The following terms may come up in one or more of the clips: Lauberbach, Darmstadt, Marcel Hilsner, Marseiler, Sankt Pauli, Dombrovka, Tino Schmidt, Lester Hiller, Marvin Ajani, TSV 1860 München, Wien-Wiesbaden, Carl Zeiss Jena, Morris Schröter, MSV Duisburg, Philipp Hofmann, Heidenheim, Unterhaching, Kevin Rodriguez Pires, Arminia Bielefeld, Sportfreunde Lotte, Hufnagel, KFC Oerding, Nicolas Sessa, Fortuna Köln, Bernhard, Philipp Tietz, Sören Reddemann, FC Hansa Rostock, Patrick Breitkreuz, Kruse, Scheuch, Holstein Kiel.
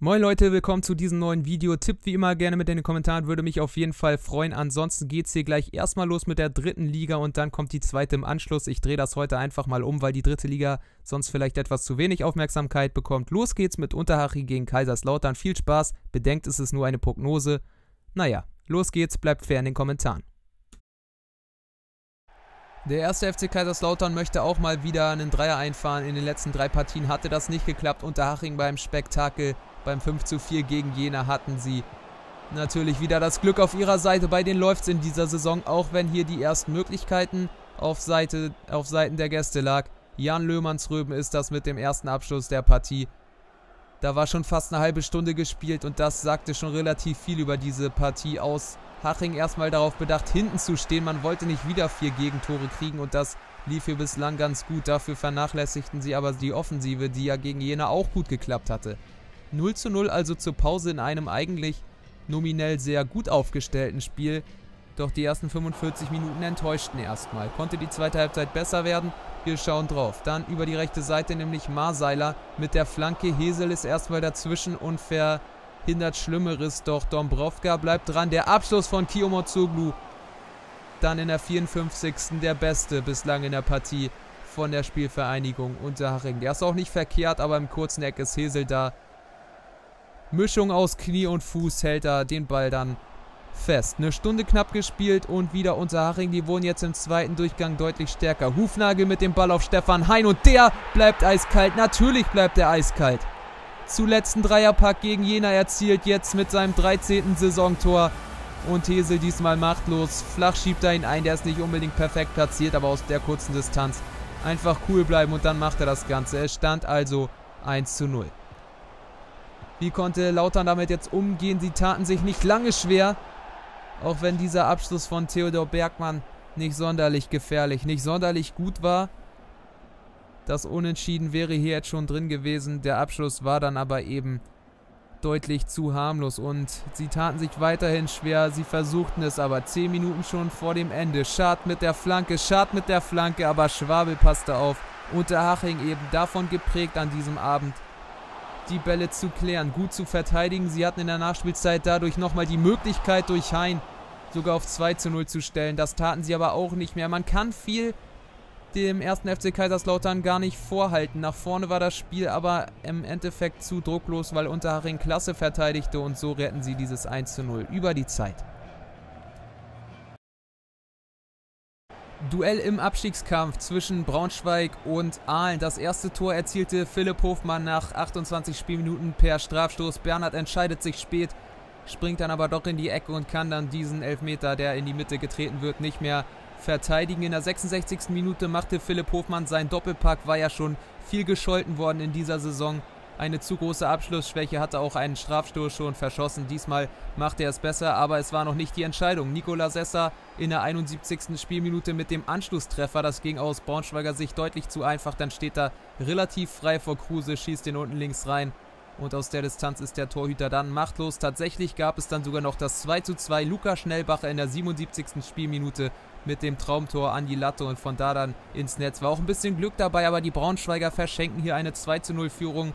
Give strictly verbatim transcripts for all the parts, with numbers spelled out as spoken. Moin Leute, willkommen zu diesem neuen Video. Tippt wie immer gerne mit in den Kommentaren, würde mich auf jeden Fall freuen. Ansonsten geht's hier gleich erstmal los mit der dritten Liga und dann kommt die zweite im Anschluss. Ich drehe das heute einfach mal um, weil die dritte Liga sonst vielleicht etwas zu wenig Aufmerksamkeit bekommt. Los geht's mit Unterhaching gegen Kaiserslautern. Viel Spaß, bedenkt, es ist nur eine Prognose. Naja, los geht's, bleibt fair in den Kommentaren. Der erste F C Kaiserslautern möchte auch mal wieder einen Dreier einfahren. In den letzten drei Partien hatte das nicht geklappt. Unterhaching beim Spektakel. Beim fünf zu vier gegen Jena hatten sie natürlich wieder das Glück auf ihrer Seite. Bei denen läuft es in dieser Saison, auch wenn hier die ersten Möglichkeiten auf, Seite, auf Seiten der Gäste lag. Jan Löhmannsröben ist das mit dem ersten Abschluss der Partie. Da war schon fast eine halbe Stunde gespielt und das sagte schon relativ viel über diese Partie aus. Haching erstmal darauf bedacht, hinten zu stehen. Man wollte nicht wieder vier Gegentore kriegen und das lief hier bislang ganz gut. Dafür vernachlässigten sie aber die Offensive, die ja gegen Jena auch gut geklappt hatte. null zu null also zur Pause in einem eigentlich nominell sehr gut aufgestellten Spiel. Doch die ersten fünfundvierzig Minuten enttäuschten erstmal. Konnte die zweite Halbzeit besser werden? Wir schauen drauf. Dann über die rechte Seite nämlich Marseiler mit der Flanke. Hesel ist erstmal dazwischen und verhindert Schlimmeres. Doch Dombrovka bleibt dran. Der Abschluss von Kiyomo Zoglu. Dann in der vierundfünfzigsten der beste bislang in der Partie von der Spielvereinigung Unterhaching. Der ist auch nicht verkehrt, aber im kurzen Eck ist Hesel da. Mischung aus Knie und Fuß hält er den Ball dann fest. Eine Stunde knapp gespielt und wieder Unterhaching. Die wurden jetzt im zweiten Durchgang deutlich stärker. Hufnagel mit dem Ball auf Stefan Hein und der bleibt eiskalt. Natürlich bleibt er eiskalt. Zuletzt ein Dreierpack gegen Jena erzielt, jetzt mit seinem dreizehnten Saisontor. Und Hesel diesmal machtlos. Flach schiebt er ihn ein. Der ist nicht unbedingt perfekt platziert, aber aus der kurzen Distanz einfach cool bleiben und dann macht er das Ganze. Es stand also eins zu null. Wie konnte Lautern damit jetzt umgehen? Sie taten sich nicht lange schwer. Auch wenn dieser Abschluss von Theodor Bergmann nicht sonderlich gefährlich, nicht sonderlich gut war. Das Unentschieden wäre hier jetzt schon drin gewesen. Der Abschluss war dann aber eben deutlich zu harmlos. Und sie taten sich weiterhin schwer. Sie versuchten es aber. Zehn Minuten schon vor dem Ende. Schad mit der Flanke, Schad mit der Flanke. Aber Schwabel passte auf. Unterhaching eben davon geprägt an diesem Abend, die Bälle zu klären, gut zu verteidigen. Sie hatten in der Nachspielzeit dadurch nochmal die Möglichkeit, durch Hein sogar auf zwei zu null zu stellen. Das taten sie aber auch nicht mehr. Man kann viel dem ersten F C Kaiserslautern gar nicht vorhalten. Nach vorne war das Spiel aber im Endeffekt zu drucklos, weil Unterhaching klasse verteidigte und so retten sie dieses eins zu null über die Zeit. Duell im Abstiegskampf zwischen Braunschweig und Aalen. Das erste Tor erzielte Philipp Hofmann nach achtundzwanzig Spielminuten per Strafstoß. Bernhard entscheidet sich spät, springt dann aber doch in die Ecke und kann dann diesen Elfmeter, der in die Mitte getreten wird, nicht mehr verteidigen. In der sechsundsechzigsten Minute machte Philipp Hofmann seinen Doppelpack, war ja schon viel gescholten worden in dieser Saison. Eine zu große Abschlussschwäche, hatte auch einen Strafstoß schon verschossen. Diesmal macht er es besser, aber es war noch nicht die Entscheidung. Nicolas Sessa in der einundsiebzigsten Spielminute mit dem Anschlusstreffer. Das ging aus Braunschweiger Sicht deutlich zu einfach. Dann steht er relativ frei vor Kruse, schießt den unten links rein. Und aus der Distanz ist der Torhüter dann machtlos. Tatsächlich gab es dann sogar noch das zwei zu zwei. Luca Schnellbacher in der siebenundsiebzigsten Spielminute mit dem Traumtor an die Latte und von da dann ins Netz. War auch ein bisschen Glück dabei, aber die Braunschweiger verschenken hier eine zwei zu null Führung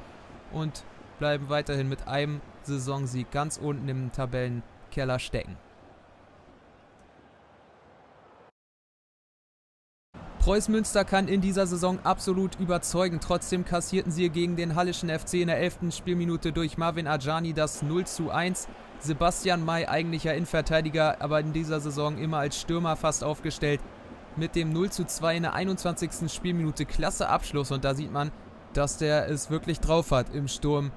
und bleiben weiterhin mit einem Saisonsieg ganz unten im Tabellenkeller stecken. Preußen Münster kann in dieser Saison absolut überzeugen. Trotzdem kassierten sie gegen den Halleschen F C in der elften Spielminute durch Marvin Ajani das null zu eins. Sebastian May, eigentlicher Innenverteidiger, aber in dieser Saison immer als Stürmer fast aufgestellt. Mit dem null zu zwei in der einundzwanzigsten Spielminute. Klasse Abschluss und da sieht man, dass der es wirklich drauf hat, im Sturm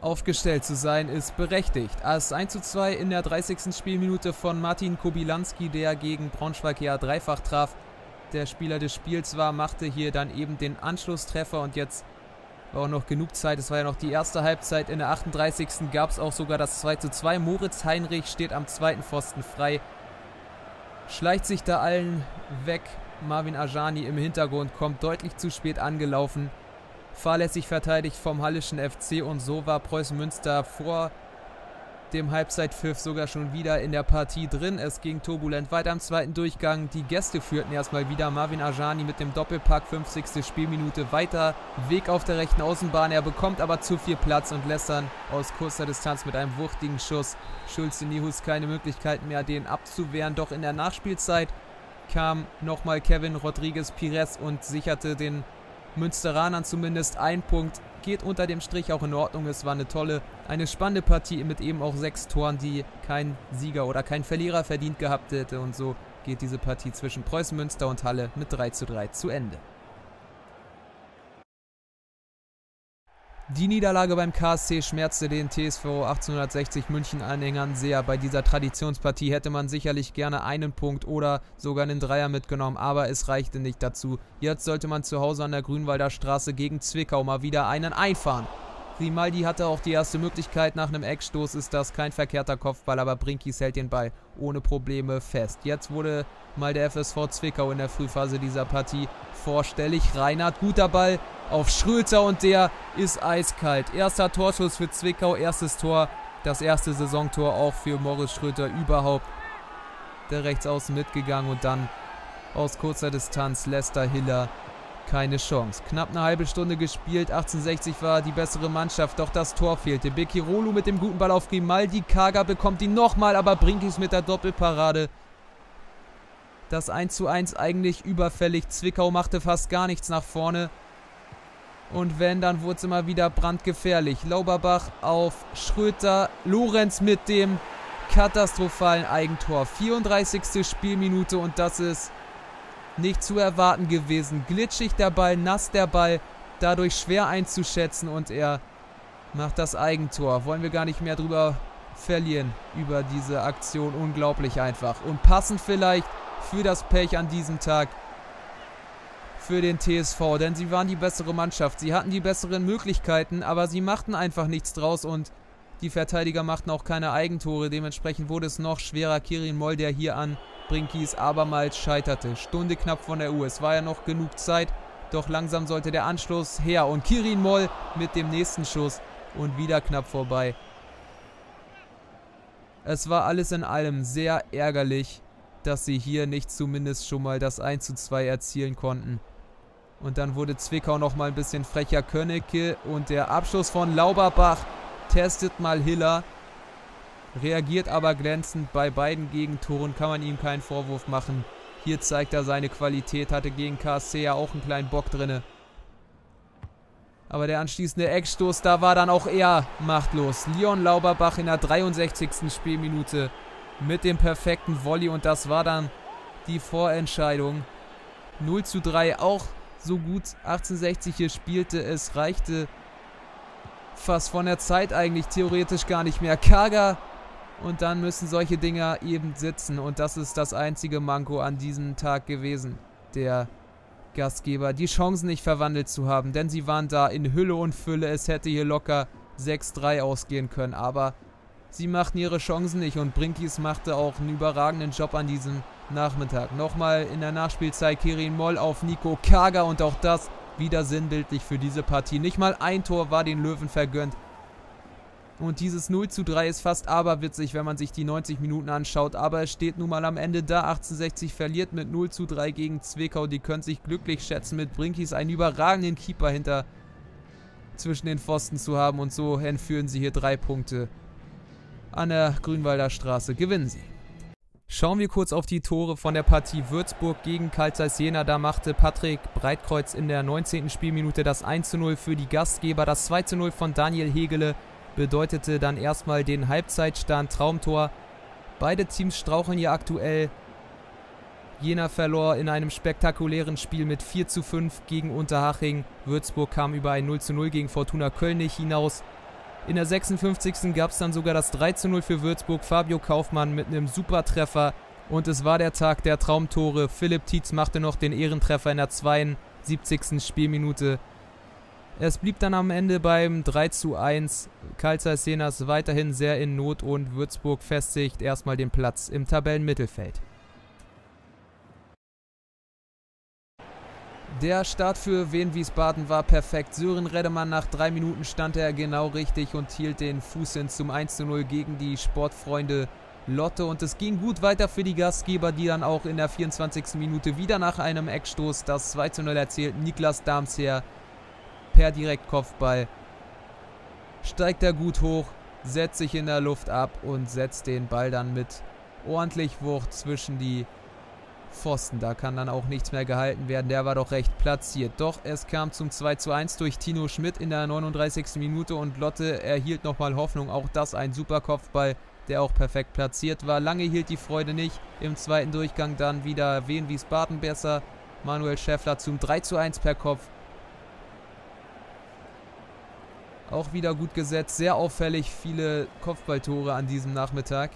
aufgestellt zu sein, ist berechtigt. Das eins zu zwei in der dreißigsten Spielminute von Martin Kobilanski, der gegen Braunschweig ja dreifach traf. Der Spieler des Spiels war, machte hier dann eben den Anschlusstreffer und jetzt war auch noch genug Zeit. Es war ja noch die erste Halbzeit. In der achtunddreißigsten gab es auch sogar das zwei zu zwei. Moritz Heinrich steht am zweiten Pfosten frei, schleicht sich da allen weg. Marvin Ajani im Hintergrund kommt deutlich zu spät angelaufen. Fahrlässig verteidigt vom Halleschen F C und so war Preußen Münster vor dem Halbzeitpfiff sogar schon wieder in der Partie drin. Es ging turbulent weiter am zweiten Durchgang. Die Gäste führten erstmal wieder. Marvin Ajani mit dem Doppelpack, fünfzigste Spielminute weiter. Weg auf der rechten Außenbahn. Er bekommt aber zu viel Platz und lässt dann aus kurzer Distanz mit einem wuchtigen Schuss Schulze Nihus keine Möglichkeit mehr, den abzuwehren. Doch in der Nachspielzeit kam nochmal Kevin Rodriguez Pires und sicherte den Münsteranern zumindest ein Punkt. Geht unter dem Strich auch in Ordnung. Es war eine tolle, eine spannende Partie mit eben auch sechs Toren, die kein Sieger oder kein Verlierer verdient gehabt hätte. Und so geht diese Partie zwischen Preußen Münster und Halle mit drei zu drei zu Ende. Die Niederlage beim K S C schmerzte den T S V achtzehnhundertsechzig München-Anhängern sehr. Bei dieser Traditionspartie hätte man sicherlich gerne einen Punkt oder sogar einen Dreier mitgenommen, aber es reichte nicht dazu. Jetzt sollte man zu Hause an der Grünwalder Straße gegen Zwickau mal wieder einen einfahren. Grimaldi hatte auch die erste Möglichkeit, nach einem Eckstoß ist das kein verkehrter Kopfball, aber Brinkis hält den Ball ohne Probleme fest. Jetzt wurde mal der F S V Zwickau in der Frühphase dieser Partie vorstellig. Reinhardt, guter Ball auf Schröter und der ist eiskalt. Erster Torschuss für Zwickau, erstes Tor, das erste Saisontor auch für Morris Schröter überhaupt. Der Rechtsaußen mitgegangen und dann aus kurzer Distanz Lester Hiller. Keine Chance. Knapp eine halbe Stunde gespielt. achtzehnhundertsechzig war die bessere Mannschaft, doch das Tor fehlte. Bekirolo mit dem guten Ball auf Grimaldi. Kaga bekommt ihn nochmal, aber Brinkis mit der Doppelparade. Das eins zu eins eigentlich überfällig. Zwickau machte fast gar nichts nach vorne. Und wenn, dann wurde es immer wieder brandgefährlich. Lauberbach auf Schröter. Lorenz mit dem katastrophalen Eigentor. vierunddreißigste Spielminute und das ist nicht zu erwarten gewesen. Glitschig der Ball, nass der Ball, dadurch schwer einzuschätzen und er macht das Eigentor. Wollen wir gar nicht mehr drüber verlieren, über diese Aktion. Unglaublich einfach. Und passend vielleicht für das Pech an diesem Tag für den T S V, denn sie waren die bessere Mannschaft. Sie hatten die besseren Möglichkeiten, aber sie machten einfach nichts draus und die Verteidiger machten auch keine Eigentore. Dementsprechend wurde es noch schwerer. Kirin Moll, der hier an Brinkis abermals scheiterte. Stunde knapp von der Uhr. Es war ja noch genug Zeit, doch langsam sollte der Anschluss her. Und Kirin Moll mit dem nächsten Schuss und wieder knapp vorbei. Es war alles in allem sehr ärgerlich, dass sie hier nicht zumindest schon mal das eins zu zwei erzielen konnten. Und dann wurde Zwickau nochmal ein bisschen frecher. Könnecke und der Abschluss von Lauberbach testet mal Hiller. Reagiert aber glänzend bei beiden Gegentoren, kann man ihm keinen Vorwurf machen. Hier zeigt er seine Qualität, hatte gegen K S C ja auch einen kleinen Bock drinne. Aber der anschließende Eckstoß, da war dann auch er machtlos. Leon Lauberbach in der dreiundsechzigsten Spielminute mit dem perfekten Volley und das war dann die Vorentscheidung. null zu drei, auch so gut achtzehnhundertsechzig hier spielte, es reichte fast von der Zeit eigentlich theoretisch gar nicht mehr. Kaga. Und dann müssen solche Dinger eben sitzen. Und das ist das einzige Manko an diesem Tag gewesen. Der Gastgeber, die Chancen nicht verwandelt zu haben. Denn sie waren da in Hülle und Fülle. Es hätte hier locker sechs drei ausgehen können. Aber sie machten ihre Chancen nicht. Und Brinkis machte auch einen überragenden Job an diesem Nachmittag. Nochmal in der Nachspielzeit Kirin Moll auf Nico Kaga. Und auch das wieder sinnbildlich für diese Partie. Nicht mal ein Tor war den Löwen vergönnt. Und dieses null zu drei ist fast aberwitzig, wenn man sich die neunzig Minuten anschaut. Aber es steht nun mal am Ende da. achtzehnhundertsechzig verliert mit null zu drei gegen Zwickau. Die können sich glücklich schätzen, mit Brinkis einen überragenden Keeper hinter zwischen den Pfosten zu haben. Und so entführen sie hier drei Punkte an der Grünwalder Straße. Gewinnen sie. Schauen wir kurz auf die Tore von der Partie Würzburg gegen Carl Zeiss Jena. Da machte Patrick Breitkreuz in der neunzehnten Spielminute das eins zu null für die Gastgeber. Das zwei zu null von Daniel Hegele bedeutete dann erstmal den Halbzeitstand. Traumtor. Beide Teams straucheln hier aktuell. Jena verlor in einem spektakulären Spiel mit vier zu fünf gegen Unterhaching. Würzburg kam über ein null zu null gegen Fortuna Köln nicht hinaus. In der sechsundfünfzigsten gab es dann sogar das drei zu null für Würzburg. Fabio Kaufmann mit einem Supertreffer. Und es war der Tag der Traumtore. Philipp Tietz machte noch den Ehrentreffer in der zweiundsiebzigsten Spielminute. Es blieb dann am Ende beim drei zu eins. Carl Zeiss Jena ist weiterhin sehr in Not und Würzburg festigt erstmal den Platz im Tabellenmittelfeld. Der Start für Wien-Wiesbaden war perfekt. Sören Reddemann, nach drei Minuten stand er genau richtig und hielt den Fuß hin zum eins zu null gegen die Sportfreunde Lotte. Und es ging gut weiter für die Gastgeber, die dann auch in der vierundzwanzigsten Minute wieder nach einem Eckstoß das zwei zu null erzielten. Niklas Damsherr per Direktkopfball steigt er gut hoch, setzt sich in der Luft ab und setzt den Ball dann mit ordentlich Wucht zwischen die Pfosten, da kann dann auch nichts mehr gehalten werden, der war doch recht platziert. Doch es kam zum zwei zu eins durch Tino Schmidt in der neununddreißigsten Minute und Lotte erhielt nochmal Hoffnung, auch das ein super Kopfball, der auch perfekt platziert war. Lange hielt die Freude nicht, im zweiten Durchgang dann wieder Wien-Wiesbaden besser, Manuel Schäffler zum drei zu eins per Kopf. Auch wieder gut gesetzt, sehr auffällig viele Kopfballtore an diesem Nachmittag.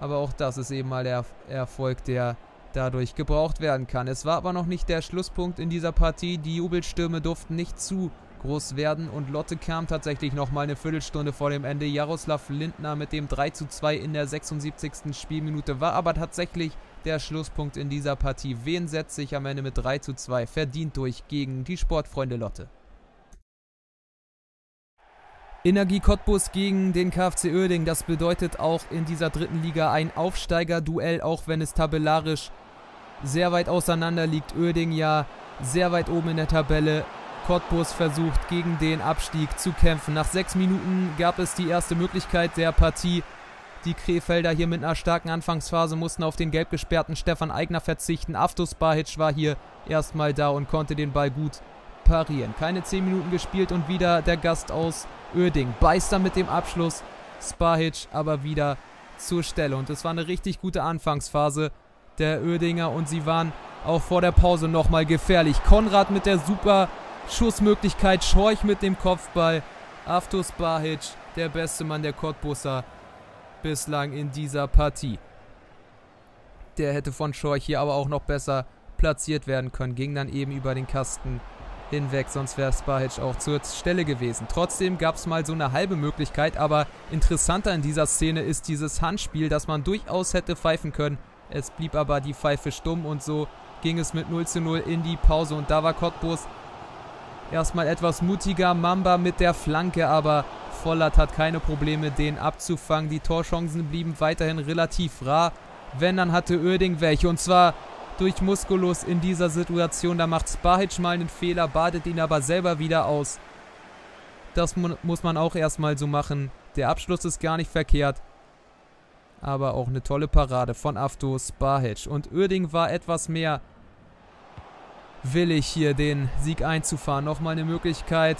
Aber auch das ist eben mal der Erfolg, der dadurch gebraucht werden kann. Es war aber noch nicht der Schlusspunkt in dieser Partie. Die Jubelstürme durften nicht zu groß werden. Und Lotte kam tatsächlich nochmal eine Viertelstunde vor dem Ende. Jaroslav Lindner mit dem drei zu zwei in der sechsundsiebzigsten Spielminute war aber tatsächlich der Schlusspunkt in dieser Partie. Wen setzt sich am Ende mit drei zu zwei verdient durch gegen die Sportfreunde Lotte. Energie Cottbus gegen den K F C Oerding, das bedeutet auch in dieser dritten Liga ein Aufsteigerduell, auch wenn es tabellarisch sehr weit auseinander liegt. Oerding ja sehr weit oben in der Tabelle, Cottbus versucht gegen den Abstieg zu kämpfen. Nach sechs Minuten gab es die erste Möglichkeit der Partie. Die Krefelder hier mit einer starken Anfangsphase mussten auf den gelb gesperrten Stefan Aigner verzichten. Avdo Spahić war hier erstmal da und konnte den Ball gut parieren. Keine zehn Minuten gespielt und wieder der Gast aus Oerding beißt dann mit dem Abschluss, Spahić aber wieder zur Stelle und es war eine richtig gute Anfangsphase der Oerdinger und sie waren auch vor der Pause nochmal gefährlich. Konrad mit der super Schussmöglichkeit, Scheuch mit dem Kopfball, Avdo Spahić, der beste Mann der Cottbusser bislang in dieser Partie. Der hätte von Scheuch hier aber auch noch besser platziert werden können, ging dann eben über den Kasten hinweg, sonst wäre Spahić auch zur Stelle gewesen. Trotzdem gab es mal so eine halbe Möglichkeit, aber interessanter in dieser Szene ist dieses Handspiel, das man durchaus hätte pfeifen können. Es blieb aber die Pfeife stumm und so ging es mit null zu null in die Pause und da war Cottbus erstmal etwas mutiger. Mamba mit der Flanke, aber Vollert hat keine Probleme, den abzufangen. Die Torchancen blieben weiterhin relativ rar. Wenn, dann hatte Oerding welche und zwar durch Musculus in dieser Situation, da macht Spahić mal einen Fehler, badet ihn aber selber wieder aus. Das muss man auch erstmal so machen. Der Abschluss ist gar nicht verkehrt. Aber auch eine tolle Parade von Avdo Spahić. Und Oerding war etwas mehr willig hier den Sieg einzufahren. Nochmal eine Möglichkeit,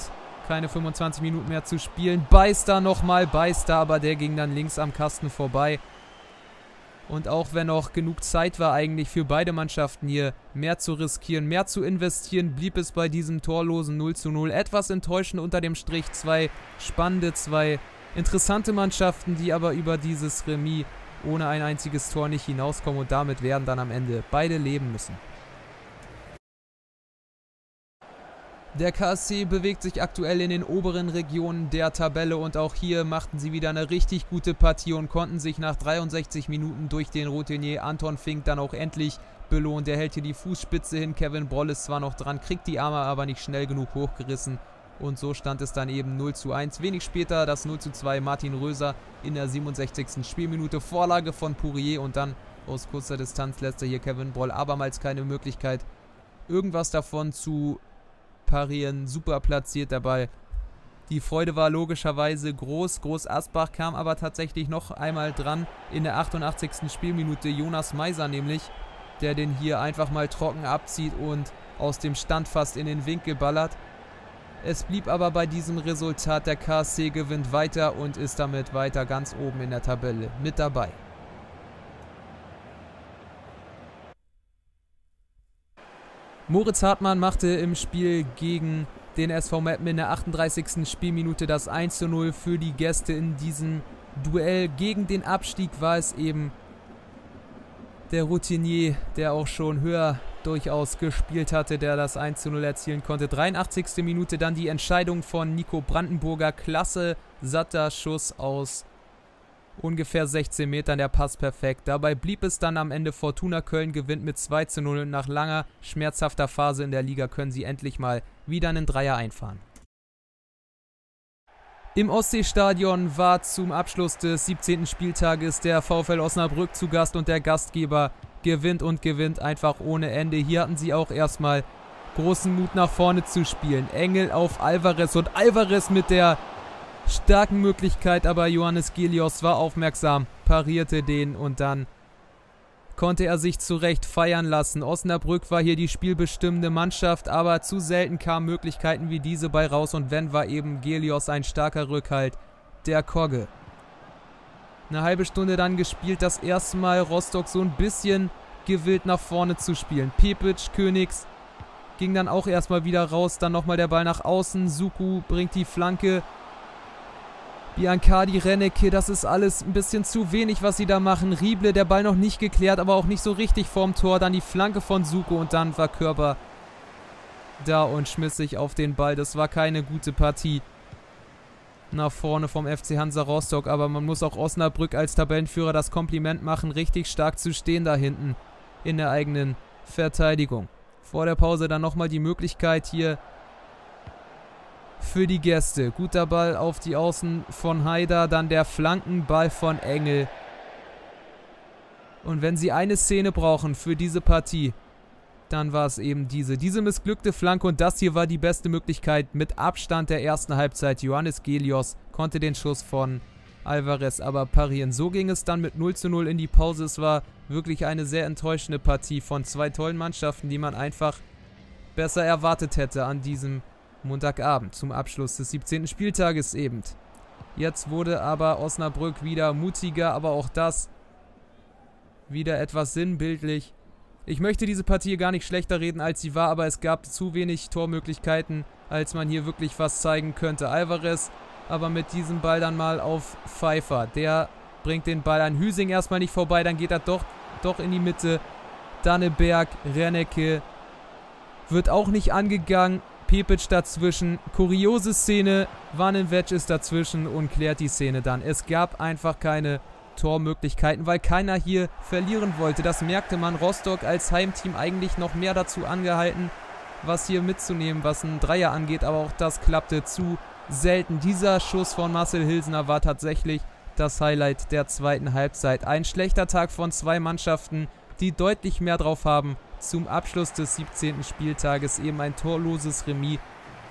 keine fünfundzwanzig Minuten mehr zu spielen. Beister nochmal, Beister, aber der ging dann links am Kasten vorbei. Und auch wenn noch genug Zeit war eigentlich für beide Mannschaften hier mehr zu riskieren, mehr zu investieren, blieb es bei diesem torlosen null zu null. Etwas enttäuschend unter dem Strich. Zwei spannende, zwei interessante Mannschaften, die aber über dieses Remis ohne ein einziges Tor nicht hinauskommen und damit werden dann am Ende beide leben müssen. Der K S C bewegt sich aktuell in den oberen Regionen der Tabelle und auch hier machten sie wieder eine richtig gute Partie und konnten sich nach dreiundsechzig Minuten durch den Routinier Anton Fink dann auch endlich belohnen. Der hält hier die Fußspitze hin, Kevin Broll ist zwar noch dran, kriegt die Arme aber nicht schnell genug hochgerissen und so stand es dann eben null zu eins. Wenig später das null zu zwei, Martin Röser in der siebenundsechzigsten Spielminute, Vorlage von Pourier und dann aus kurzer Distanz lässt er hier Kevin Broll abermals keine Möglichkeit, irgendwas davon zu parieren, super platziert dabei. Die Freude war logischerweise groß. Groß Asbach kam aber tatsächlich noch einmal dran in der achtundachtzigsten Spielminute. Jonas Meiser nämlich, der den hier einfach mal trocken abzieht und aus dem Stand fast in den Winkel ballert. Es blieb aber bei diesem Resultat. Der K S C gewinnt weiter und ist damit weiter ganz oben in der Tabelle mit dabei. Moritz Hartmann machte im Spiel gegen den S V Meppen in der achtunddreißigsten Spielminute das eins zu null für die Gäste in diesem Duell. Gegen den Abstieg war es eben der Routinier, der auch schon höher durchaus gespielt hatte, der das eins zu null erzielen konnte. dreiundachtzigste Minute dann die Entscheidung von Nico Brandenburger. Klasse, satter Schuss aus ungefähr sechzehn Metern, der Pass perfekt. Dabei blieb es dann am Ende. Fortuna Köln gewinnt mit zwei zu null. Nach langer, schmerzhafter Phase in der Liga können sie endlich mal wieder einen Dreier einfahren. Im Ostseestadion war zum Abschluss des siebzehnten Spieltages der VfL Osnabrück zu Gast und der Gastgeber gewinnt und gewinnt einfach ohne Ende. Hier hatten sie auch erstmal großen Mut, nach vorne zu spielen. Engel auf Alvarez und Alvarez mit der starken Möglichkeit, aber Johannes Gelios war aufmerksam, parierte den und dann konnte er sich zurecht feiern lassen. Osnabrück war hier die spielbestimmende Mannschaft, aber zu selten kamen Möglichkeiten wie diese bei raus und wenn, war eben Gelios ein starker Rückhalt der Kogge. Eine halbe Stunde dann gespielt, das erste Mal Rostock so ein bisschen gewillt nach vorne zu spielen. Pepic, Königs ging dann auch erstmal wieder raus, dann nochmal der Ball nach außen, Suku bringt die Flanke. Biancardi, Rennecke, das ist alles ein bisschen zu wenig, was sie da machen. Rieble, der Ball noch nicht geklärt, aber auch nicht so richtig vorm Tor. Dann die Flanke von Suko und dann war Körper da und schmissig auf den Ball. Das war keine gute Partie nach vorne vom F C Hansa Rostock. Aber man muss auch Osnabrück als Tabellenführer das Kompliment machen, richtig stark zu stehen da hinten in der eigenen Verteidigung. Vor der Pause dann nochmal die Möglichkeit hier für die Gäste. Guter Ball auf die Außen von Haider, dann der Flankenball von Engel. Und wenn sie eine Szene brauchen für diese Partie, dann war es eben diese. Diese missglückte Flanke und das hier war die beste Möglichkeit mit Abstand der ersten Halbzeit. Johannes Gelios konnte den Schuss von Alvarez aber parieren. So ging es dann mit null zu null in die Pause. Es war wirklich eine sehr enttäuschende Partie von zwei tollen Mannschaften, die man einfach besser erwartet hätte an diesem Montagabend zum Abschluss des siebzehnten Spieltages eben. Jetzt wurde aber Osnabrück wieder mutiger, aber auch das wieder etwas sinnbildlich. Ich möchte diese Partie gar nicht schlechter reden, als sie war, aber es gab zu wenig Tormöglichkeiten, als man hier wirklich was zeigen könnte. Alvarez aber mit diesem Ball dann mal auf Pfeiffer. Der bringt den Ball an Hüsing erstmal nicht vorbei, dann geht er doch, doch in die Mitte. Danneberg, Rennecke wird auch nicht angegangen. Pepic dazwischen, kuriose Szene, Vanenwetsch ist dazwischen und klärt die Szene dann. Es gab einfach keine Tormöglichkeiten, weil keiner hier verlieren wollte. Das merkte man. Rostock als Heimteam eigentlich noch mehr dazu angehalten, was hier mitzunehmen, was einen Dreier angeht, aber auch das klappte zu selten. Dieser Schuss von Marcel Hilsner war tatsächlich das Highlight der zweiten Halbzeit. Ein schlechter Tag von zwei Mannschaften, die deutlich mehr drauf haben. Zum Abschluss des siebzehnten Spieltages eben ein torloses Remis.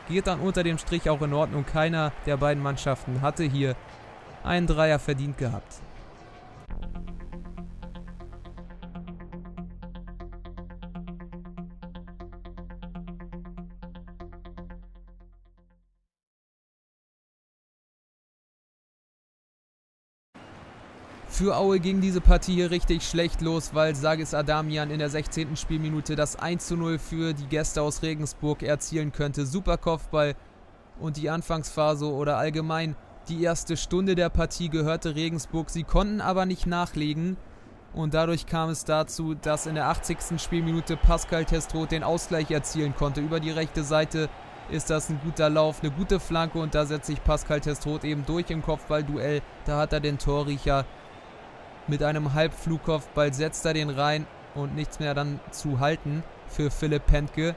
Geht dann unter dem Strich auch in Ordnung. Keiner der beiden Mannschaften hatte hier einen Dreier verdient gehabt. Für Aue ging diese Partie hier richtig schlecht los, weil Sagis Adamian in der sechzehnten Spielminute das eins zu null für die Gäste aus Regensburg erzielen könnte. Super Kopfball und die Anfangsphase oder allgemein die erste Stunde der Partie gehörte Regensburg. Sie konnten aber nicht nachlegen und dadurch kam es dazu, dass in der achtzigsten Spielminute Pascal Testroth den Ausgleich erzielen konnte. Über die rechte Seite ist das ein guter Lauf, eine gute Flanke und da setzt sich Pascal Testroth eben durch im Kopfballduell. Da hat er den Torriecher. Mit einem Halbflugkopfball setzt er den rein und nichts mehr dann zu halten für Philipp Pentke.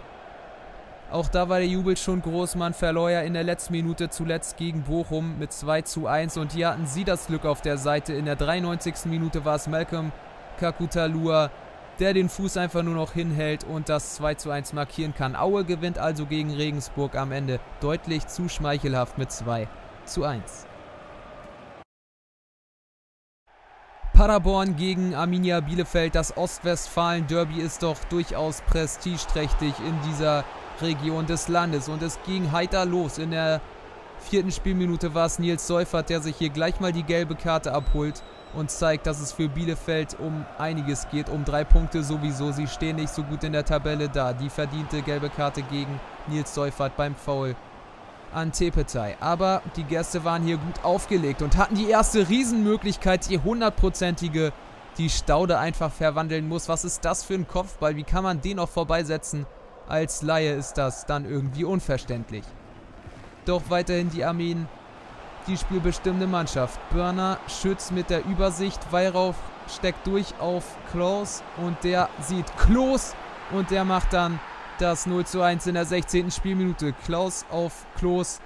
Auch da war der Jubel schon groß. Man verlor ja in der letzten Minute zuletzt gegen Bochum mit zwei zu eins. Und hier hatten sie das Glück auf der Seite. In der dreiundneunzigsten Minute war es Malcolm Kakutalua, der den Fuß einfach nur noch hinhält und das zwei zu eins markieren kann. Aue gewinnt also gegen Regensburg am Ende deutlich zu schmeichelhaft mit zwei zu eins. Paderborn gegen Arminia Bielefeld, das Ostwestfalen-Derby ist doch durchaus prestigeträchtig in dieser Region des Landes und es ging heiter los. In der vierten Spielminute war es Nils Seufert, der sich hier gleich mal die gelbe Karte abholt und zeigt, dass es für Bielefeld um einiges geht, um drei Punkte sowieso. Sie stehen nicht so gut in der Tabelle da. Die verdiente gelbe Karte gegen Nils Seufert beim Foul an Tepetai. Aber die Gäste waren hier gut aufgelegt und hatten die erste Riesenmöglichkeit, die hundertprozentige, die Staude einfach verwandeln muss. Was ist das für ein Kopfball? Wie kann man den noch vorbeisetzen? Als Laie ist das dann irgendwie unverständlich. Doch weiterhin die Armeen die spielbestimmende Mannschaft. Börner schützt mit der Übersicht. Weirauf steckt durch auf Klaus und der sieht Klos und der macht dann das null zu eins in der sechzehnten Spielminute. Klaus auf Klos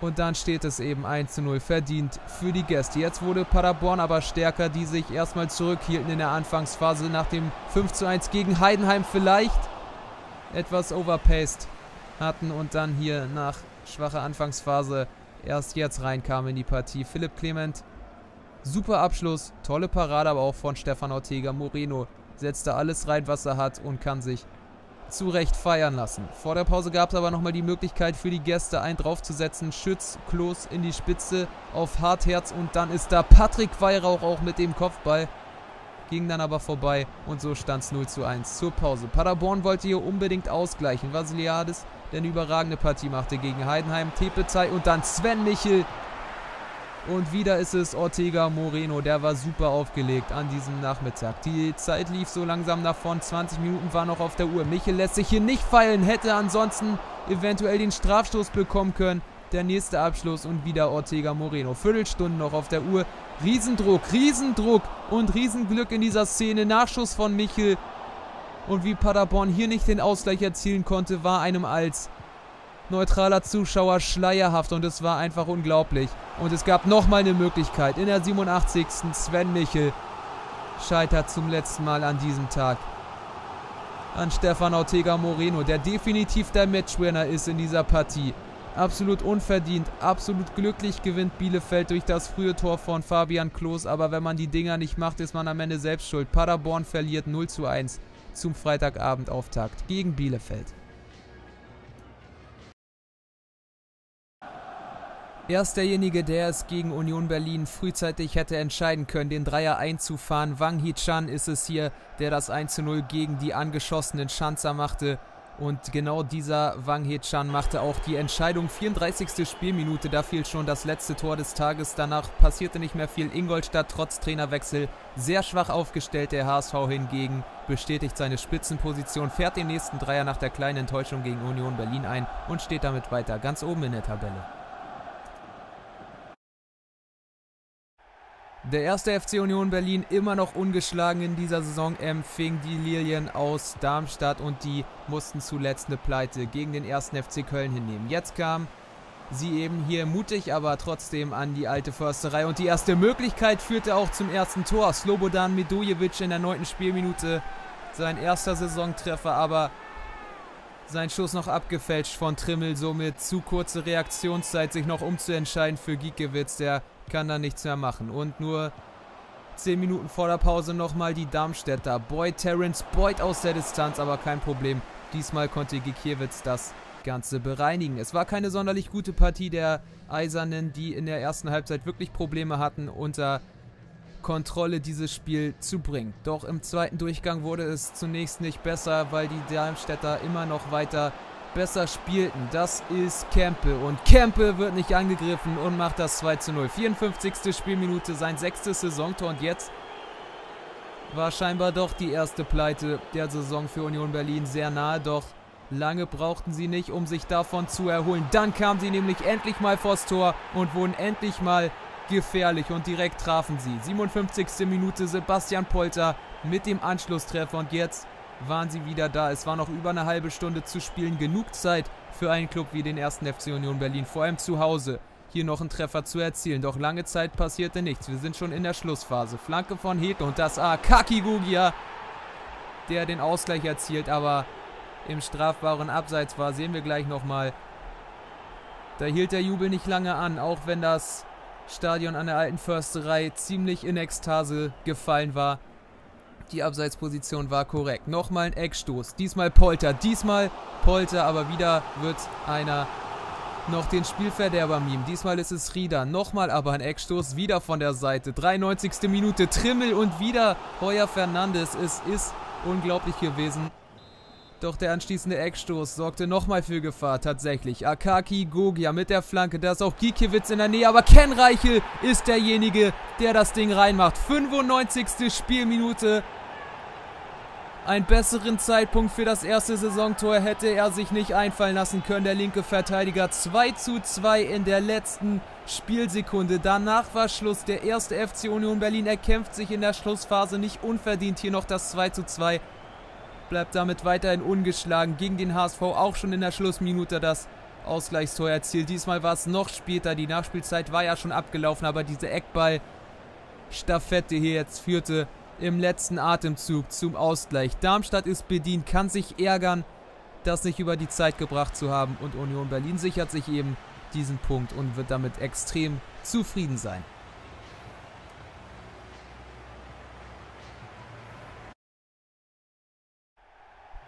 und dann steht es eben eins zu null verdient für die Gäste. Jetzt wurde Paderborn aber stärker, die sich erstmal zurückhielten in der Anfangsphase nach dem fünf zu eins gegen Heidenheim, vielleicht etwas overpaced hatten und dann hier nach schwacher Anfangsphase erst jetzt reinkam in die Partie. Philipp Clement, super Abschluss, tolle Parade aber auch von Stefan Ortega. Moreno setzt da alles rein, was er hat und kann sich zu Recht feiern lassen. Vor der Pause gab es aber nochmal die Möglichkeit für die Gäste, einen draufzusetzen. Schütz, Klos in die Spitze auf Hartherz und dann ist da Patrick Weihrauch auch mit dem Kopfball. Ging dann aber vorbei und so stand es null zu eins zur Pause. Paderborn wollte hier unbedingt ausgleichen. Vasiliadis, der eine überragende Partie machte gegen Heidenheim. Tepezay und dann Sven Michel. Und wieder ist es Ortega Moreno, der war super aufgelegt an diesem Nachmittag. Die Zeit lief so langsam davon, zwanzig Minuten war noch auf der Uhr. Michel lässt sich hier nicht fallen, hätte ansonsten eventuell den Strafstoß bekommen können. Der nächste Abschluss und wieder Ortega Moreno. Viertelstunde noch auf der Uhr. Riesendruck, Riesendruck und Riesenglück in dieser Szene. Nachschuss von Michel. Und wie Paderborn hier nicht den Ausgleich erzielen konnte, war einem als neutraler Zuschauer schleierhaft und es war einfach unglaublich. Und es gab nochmal eine Möglichkeit. In der siebenundachtzigsten Sven Michel scheitert zum letzten Mal an diesem Tag an Stefan Ortega Moreno, der definitiv der Matchwinner ist in dieser Partie. Absolut unverdient, absolut glücklich gewinnt Bielefeld durch das frühe Tor von Fabian Klos, aber wenn man die Dinger nicht macht, ist man am Ende selbst schuld. Paderborn verliert null zu eins zum Freitagabendauftakt gegen Bielefeld. Er ist derjenige, der es gegen Union Berlin frühzeitig hätte entscheiden können, den Dreier einzufahren. Wang Hee-chan ist es hier, der das eins zu null gegen die angeschossenen Schanzer machte. Und genau dieser Wang Hee-chan machte auch die Entscheidung. vierunddreißigste Spielminute, da fiel schon das letzte Tor des Tages. Danach passierte nicht mehr viel. Ingolstadt trotz Trainerwechsel sehr schwach aufgestellt. Der H S V hingegen bestätigt seine Spitzenposition, fährt den nächsten Dreier nach der kleinen Enttäuschung gegen Union Berlin ein und steht damit weiter ganz oben in der Tabelle. Der erste F C Union Berlin immer noch ungeschlagen in dieser Saison, empfing die Lilien aus Darmstadt und die mussten zuletzt eine Pleite gegen den ersten F C Köln hinnehmen. Jetzt kamen sie eben hier mutig, aber trotzdem an die alte Försterei und die erste Möglichkeit führte auch zum ersten Tor. Slobodan Midojevic in der neunten Spielminute, sein erster Saisontreffer, aber sein Schuss noch abgefälscht von Trimmel, somit zu kurze Reaktionszeit, sich noch umzuentscheiden für Giekewitz, der kann da nichts mehr machen. Und nur zehn Minuten vor der Pause nochmal die Darmstädter. Boyd, Terence Boyd aus der Distanz, aber kein Problem. Diesmal konnte Gikiewicz das Ganze bereinigen. Es war keine sonderlich gute Partie der Eisernen, die in der ersten Halbzeit wirklich Probleme hatten, unter Kontrolle dieses Spiel zu bringen. Doch im zweiten Durchgang wurde es zunächst nicht besser, weil die Darmstädter immer noch weiter besser spielten. Das ist Kempe und Kempe wird nicht angegriffen und macht das zwei zu null. vierundfünfzigste Spielminute, sein sechstes Saisontor und jetzt war scheinbar doch die erste Pleite der Saison für Union Berlin sehr nahe, doch lange brauchten sie nicht, um sich davon zu erholen. Dann kamen sie nämlich endlich mal vors Tor und wurden endlich mal gefährlich und direkt trafen sie. siebenundfünfzigste Minute, Sebastian Polter mit dem Anschlusstreffer und jetzt waren sie wieder da. Es war noch über eine halbe Stunde zu spielen. Genug Zeit für einen Club wie den ersten F C Union Berlin, vor allem zu Hause, hier noch einen Treffer zu erzielen. Doch lange Zeit passierte nichts. Wir sind schon in der Schlussphase. Flanke von Hete und das A. Kaki Gugia, der den Ausgleich erzielt, aber im strafbaren Abseits war. Sehen wir gleich nochmal. Da hielt der Jubel nicht lange an, auch wenn das Stadion an der alten Försterei ziemlich in Ekstase gefallen war. Die Abseitsposition war korrekt. Nochmal ein Eckstoß. Diesmal Polter. Diesmal Polter, aber wieder wird einer noch den Spielverderber mimen. Diesmal ist es Rieder. Nochmal aber ein Eckstoß. Wieder von der Seite. dreiundneunzigste Minute. Trimmel und wieder Heuer Fernandes. Es ist unglaublich gewesen. Doch der anschließende Eckstoß sorgte nochmal für Gefahr. Tatsächlich. Akaki Gogia mit der Flanke. Da ist auch Giekewitz in der Nähe. Aber Ken Reichel ist derjenige, der das Ding reinmacht. fünfundneunzigste Spielminute. Einen besseren Zeitpunkt für das erste Saisontor hätte er sich nicht einfallen lassen können. Der linke Verteidiger zwei zu zwei in der letzten Spielsekunde. Danach war Schluss. Der erste F C Union Berlin erkämpft sich in der Schlussphase nicht unverdient hier noch das zwei zu zwei. Bleibt damit weiterhin ungeschlagen. Gegen den H S V auch schon in der Schlussminute das Ausgleichstor erzielt. Diesmal war es noch später. Die Nachspielzeit war ja schon abgelaufen, aber diese Eckball-Staffette hier jetzt führte im letzten Atemzug zum Ausgleich. Darmstadt ist bedient, kann sich ärgern, das nicht über die Zeit gebracht zu haben. Und Union Berlin sichert sich eben diesen Punkt und wird damit extrem zufrieden sein.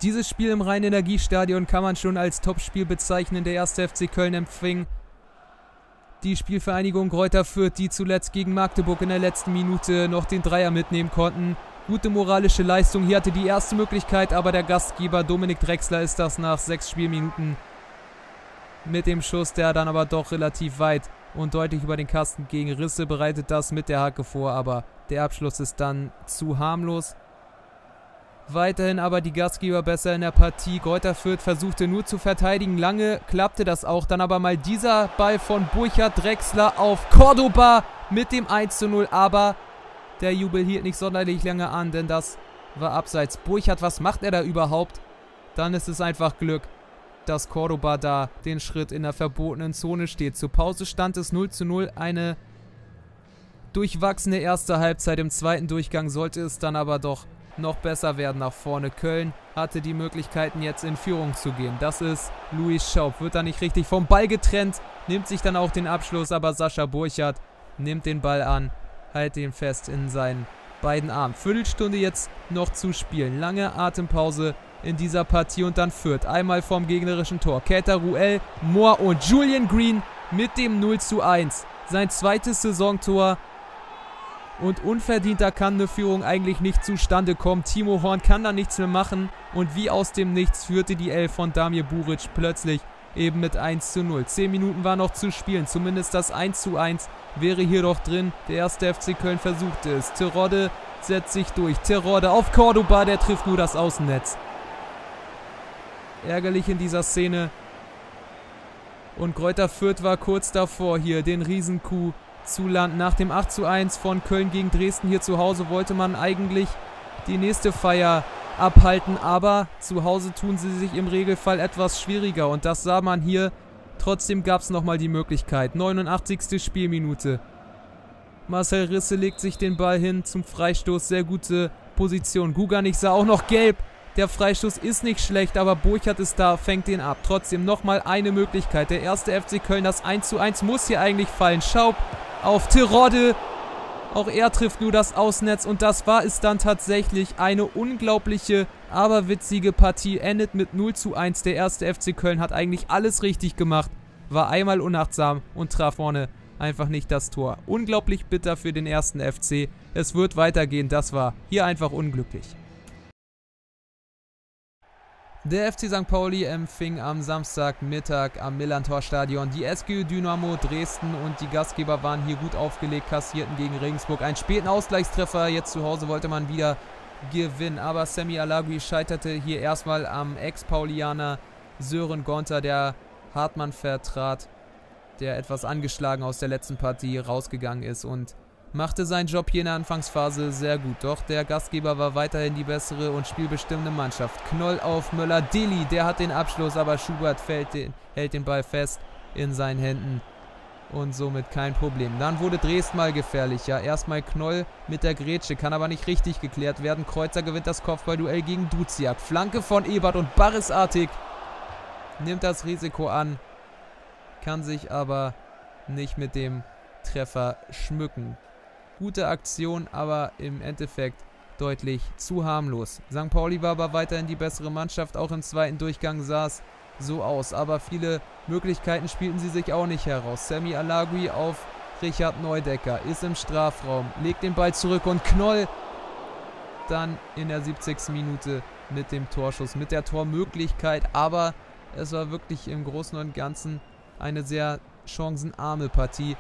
Dieses Spiel im Rhein-Energiestadion kann man schon als Topspiel bezeichnen. Der erste F C Köln empfing die Spielvereinigung Greuther Fürth, die zuletzt gegen Magdeburg in der letzten Minute noch den Dreier mitnehmen konnten. Gute moralische Leistung, hier hatte die erste Möglichkeit, aber der Gastgeber Dominik Drechsler ist das nach sechs Spielminuten mit dem Schuss, der dann aber doch relativ weit und deutlich über den Kasten gegen Risse bereitet das mit der Hacke vor, aber der Abschluss ist dann zu harmlos. Weiterhin aber die Gastgeber besser in der Partie. Greuther Fürth versuchte nur zu verteidigen. Lange klappte das auch. Dann aber mal dieser Ball von Burchard Drechsler auf Cordoba mit dem eins zu null. Aber der Jubel hielt nicht sonderlich lange an, denn das war abseits. Burchard, was macht er da überhaupt? Dann ist es einfach Glück, dass Cordoba da den Schritt in der verbotenen Zone steht. Zur Pause stand es null zu null. Eine durchwachsene erste Halbzeit. Im zweiten Durchgang sollte es dann aber doch noch besser werden nach vorne. Köln hatte die Möglichkeiten, jetzt in Führung zu gehen. Das ist Luis Schaub. Wird da nicht richtig vom Ball getrennt. Nimmt sich dann auch den Abschluss, aber Sascha Burchard nimmt den Ball an. Hält ihn fest in seinen beiden Armen. Viertelstunde jetzt noch zu spielen. Lange Atempause in dieser Partie und dann Fürth. Einmal vom gegnerischen Tor. Keita Ruel, Mohr und Julian Green mit dem null zu eins. Sein zweites Saisontor. Und unverdienter kann eine Führung eigentlich nicht zustande kommen. Timo Horn kann da nichts mehr machen. Und wie aus dem Nichts führte die Elf von Damir Buric plötzlich eben mit eins zu null. Zehn Minuten war noch zu spielen. Zumindest das eins zu eins wäre hier doch drin. Der erste F C Köln versuchte es. Terodde setzt sich durch. Terodde auf Cordoba, der trifft nur das Außennetz. Ärgerlich in dieser Szene. Und Greuther Fürth war kurz davor, hier den Riesenkuh zu landen. Nach dem acht zu eins von Köln gegen Dresden hier zu Hause wollte man eigentlich die nächste Feier abhalten, aber zu Hause tun sie sich im Regelfall etwas schwieriger und das sah man hier. Trotzdem gab es nochmal die Möglichkeit. neunundachtzigste Spielminute. Marcel Risse legt sich den Ball hin zum Freistoß. Sehr gute Position. Guganich sah auch noch gelb. Der Freistoß ist nicht schlecht, aber Burchard ist da, fängt den ab. Trotzdem nochmal eine Möglichkeit. Der erste F C Köln, das eins zu eins muss hier eigentlich fallen. Schaub auf Terodde. Auch er trifft nur das Außennetz und das war es dann tatsächlich. Eine unglaubliche, aber witzige Partie. Endet mit null zu eins. Der erste F C Köln hat eigentlich alles richtig gemacht. War einmal unachtsam und traf vorne einfach nicht das Tor. Unglaublich bitter für den ersten F C. Es wird weitergehen. Das war hier einfach unglücklich. Der F C Sankt Pauli empfing am Samstagmittag am Millantor-Stadion die S G Dynamo Dresden und die Gastgeber waren hier gut aufgelegt, kassierten gegen Regensburg einen späten Ausgleichstreffer. Jetzt zu Hause wollte man wieder gewinnen, aber Sammy Alagui scheiterte hier erstmal am Ex-Paulianer Sören Gonter, der Hartmann vertrat, der etwas angeschlagen aus der letzten Partie rausgegangen ist und machte seinen Job hier in der Anfangsphase sehr gut. Doch der Gastgeber war weiterhin die bessere und spielbestimmende Mannschaft. Knoll auf Möller. Deli, der hat den Abschluss, aber Schubert fällt den, hält den Ball fest in seinen Händen. Und somit kein Problem. Dann wurde Dresden mal gefährlicher. Erstmal Knoll mit der Grätsche, kann aber nicht richtig geklärt werden. Kreuzer gewinnt das Kopfballduell gegen Duziak. Flanke von Ebert und Barresartig nimmt das Risiko an. Kann sich aber nicht mit dem Treffer schmücken. Gute Aktion, aber im Endeffekt deutlich zu harmlos. Sankt Pauli war aber weiterhin die bessere Mannschaft. Auch im zweiten Durchgang sah es so aus. Aber viele Möglichkeiten spielten sie sich auch nicht heraus. Sammy Alagui auf Richard Neudecker. Ist im Strafraum. Legt den Ball zurück und Knoll dann in der siebzigsten Minute mit dem Torschuss. Mit der Tormöglichkeit. Aber es war wirklich im Großen und Ganzen eine sehr chancenarme Partie.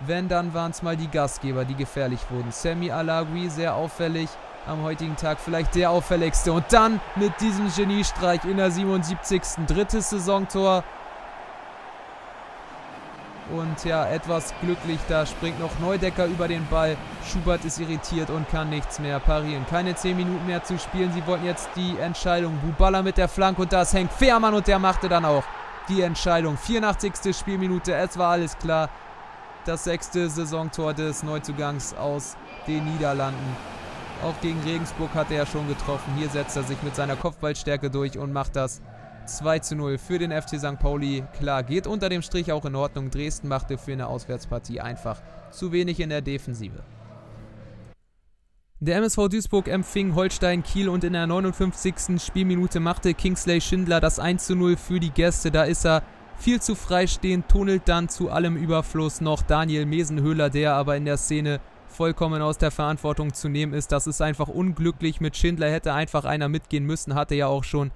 Wenn, dann waren es mal die Gastgeber, die gefährlich wurden. Sammy Alagui sehr auffällig am heutigen Tag vielleicht der auffälligste. Und dann mit diesem Geniestreich in der siebenundsiebzigsten drittes Saisontor. Und ja, etwas glücklich, da springt noch Neudecker über den Ball. Schubert ist irritiert und kann nichts mehr parieren. Keine zehn Minuten mehr zu spielen. Sie wollten jetzt die Entscheidung. Bubala mit der Flanke und das hängt Fährmann und der machte dann auch die Entscheidung. vierundachtzigste Spielminute, es war alles klar. Das sechste Saisontor des Neuzugangs aus den Niederlanden. Auch gegen Regensburg hat er ja schon getroffen. Hier setzt er sich mit seiner Kopfballstärke durch und macht das zwei zu null für den F C Sankt Pauli. Klar, geht unter dem Strich auch in Ordnung. Dresden machte für eine Auswärtspartie einfach zu wenig in der Defensive. Der M S V Duisburg empfing Holstein Kiel und in der neunundfünfzigsten Spielminute machte Kingsley Schindler das eins zu null für die Gäste. Da ist er viel zu freistehend, tunnelt dann zu allem Überfluss noch Daniel Mesenhöhler, der aber in der Szene vollkommen aus der Verantwortung zu nehmen ist. Das ist einfach unglücklich. Mit Schindler hätte einfach einer mitgehen müssen, hatte ja auch schon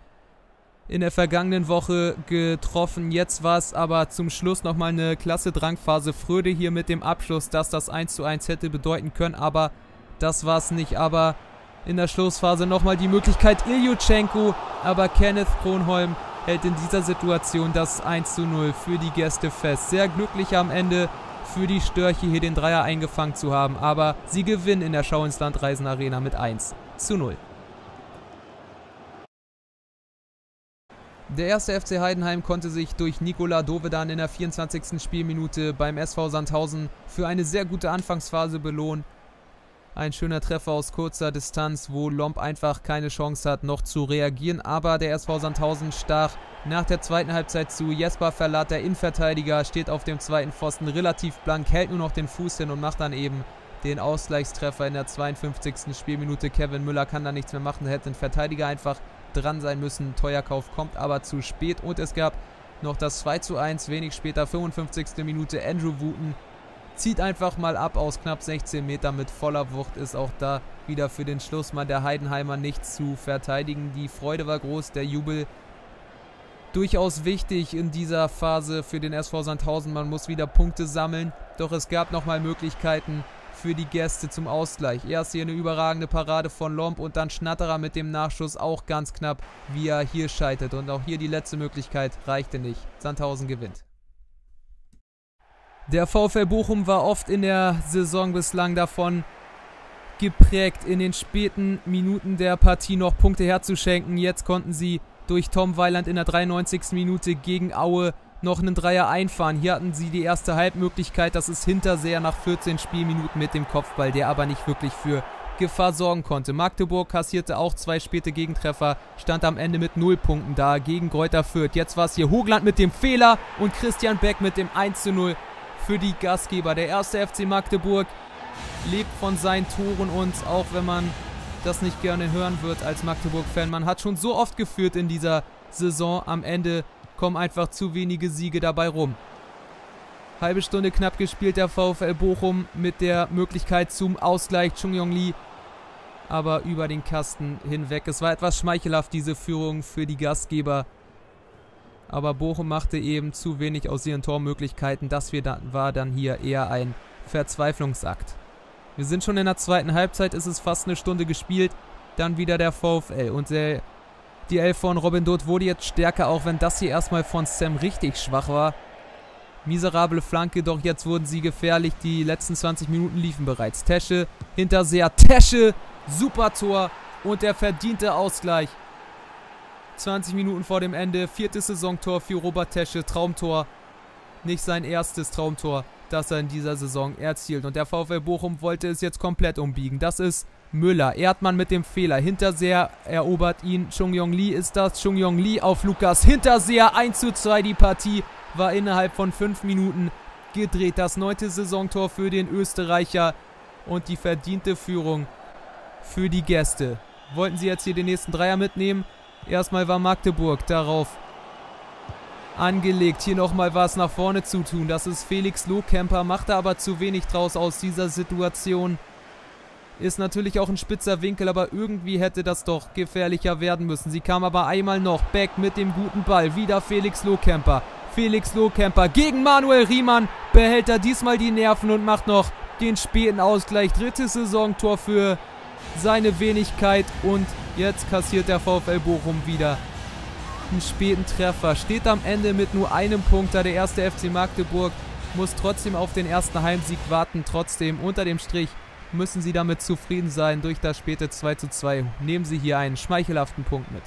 in der vergangenen Woche getroffen. Jetzt war es aber zum Schluss nochmal eine klasse Drangphase. Fröde hier mit dem Abschluss, dass das eins zu eins hätte bedeuten können, aber das war es nicht. Aber in der Schlussphase nochmal die Möglichkeit Iljuschenko, aber Kenneth Kronholm hält in dieser Situation das eins zu null für die Gäste fest. Sehr glücklich am Ende für die Störche, hier den Dreier eingefangen zu haben, aber sie gewinnen in der Schau ins Landreisen Arena mit eins zu null. Der erste F C Heidenheim konnte sich durch Nikola Dovedan in der vierundzwanzigsten Spielminute beim S V Sandhausen für eine sehr gute Anfangsphase belohnen. Ein schöner Treffer aus kurzer Distanz, wo Lomb einfach keine Chance hat, noch zu reagieren. Aber der S V Sandhausen stach nach der zweiten Halbzeit zu. Jesper Verlat, der Innenverteidiger, steht auf dem zweiten Pfosten relativ blank, hält nur noch den Fuß hin und macht dann eben den Ausgleichstreffer in der zweiundfünfzigsten Spielminute. Kevin Müller kann da nichts mehr machen, hätte den Verteidiger einfach dran sein müssen. Teuerkauf kommt aber zu spät und es gab noch das zwei zu eins. Wenig später, fünfundfünfzigste Minute, Andrew Wooten zieht einfach mal ab aus knapp sechzehn Metern mit voller Wucht. Ist auch da wieder für den Schlussmann der Heidenheimer nichts zu verteidigen. Die Freude war groß, der Jubel durchaus wichtig in dieser Phase für den S V Sandhausen. Man muss wieder Punkte sammeln, doch es gab nochmal Möglichkeiten für die Gäste zum Ausgleich. Erst hier eine überragende Parade von Lomb und dann Schnatterer mit dem Nachschuss, auch ganz knapp, wie er hier scheitert. Und auch hier die letzte Möglichkeit reichte nicht. Sandhausen gewinnt. Der VfL Bochum war oft in der Saison bislang davon geprägt, in den späten Minuten der Partie noch Punkte herzuschenken. Jetzt konnten sie durch Tom Weiland in der dreiundneunzigsten Minute gegen Aue noch einen Dreier einfahren. Hier hatten sie die erste Halbmöglichkeit, das ist Hinterseher nach vierzehn Spielminuten mit dem Kopfball, der aber nicht wirklich für Gefahr sorgen konnte. Magdeburg kassierte auch zwei späte Gegentreffer, stand am Ende mit null Punkten da gegen Greuther Fürth. Jetzt war es hier Hoogland mit dem Fehler und Christian Beck mit dem eins zu null für die Gastgeber. Der erste F C Magdeburg lebt von seinen Toren und auch wenn man das nicht gerne hören wird als Magdeburg-Fan, man hat schon so oft geführt in dieser Saison, am Ende kommen einfach zu wenige Siege dabei rum. Halbe Stunde knapp gespielt, der VfL Bochum mit der Möglichkeit zum Ausgleich, Chung Yong Lee aber über den Kasten hinweg. Es war etwas schmeichelhaft, diese Führung für die Gastgeber, aber Bochum machte eben zu wenig aus ihren Tormöglichkeiten. Das war dann hier eher ein Verzweiflungsakt. Wir sind schon in der zweiten Halbzeit, es ist fast eine Stunde gespielt, dann wieder der VfL und der die Elf von Robin Doth wurde jetzt stärker, auch wenn das hier erstmal von Sam richtig schwach war. Miserable Flanke, doch jetzt wurden sie gefährlich. Die letzten zwanzig Minuten liefen bereits. Tesche, Hinterseher, Tesche, super Tor und der verdiente Ausgleich. zwanzig Minuten vor dem Ende, viertes Saisontor für Robert Tesche, Traumtor. Nicht sein erstes Traumtor, das er in dieser Saison erzielt. Und der VfL Bochum wollte es jetzt komplett umbiegen. Das ist Müller, Erdmann mit dem Fehler, Hinterseher erobert ihn, Chung Yong Lee ist das, Chung Yong Lee auf Lukas Hinterseher, eins zu zwei, die Partie war innerhalb von fünf Minuten gedreht, das neunte Saisontor für den Österreicher und die verdiente Führung für die Gäste. Wollten sie jetzt hier den nächsten Dreier mitnehmen? Erstmal war Magdeburg darauf angelegt, hier nochmal was nach vorne zu tun, das ist Felix Lohkemper, machte aber zu wenig draus aus dieser Situation. Ist natürlich auch ein spitzer Winkel, aber irgendwie hätte das doch gefährlicher werden müssen. Sie kam aber einmal noch. Beck mit dem guten Ball. Wieder Felix Lohkemper. Felix Lohkemper gegen Manuel Riemann. Behält er diesmal die Nerven und macht noch den späten Ausgleich. Drittes Saisontor für seine Wenigkeit und jetzt kassiert der VfL Bochum wieder einen späten Treffer. Steht am Ende mit nur einem Punkt da. Der erste F C Magdeburg muss trotzdem auf den ersten Heimsieg warten. Trotzdem unter dem Strich müssen sie damit zufrieden sein. Durch das späte zwei zu zwei nehmen sie hier einen schmeichelhaften Punkt mit.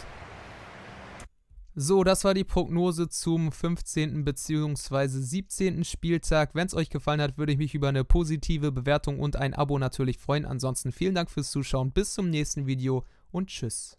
So, das war die Prognose zum fünfzehnten bzw. siebzehnten Spieltag. Wenn es euch gefallen hat, würde ich mich über eine positive Bewertung und ein Abo natürlich freuen. Ansonsten vielen Dank fürs Zuschauen, bis zum nächsten Video und tschüss.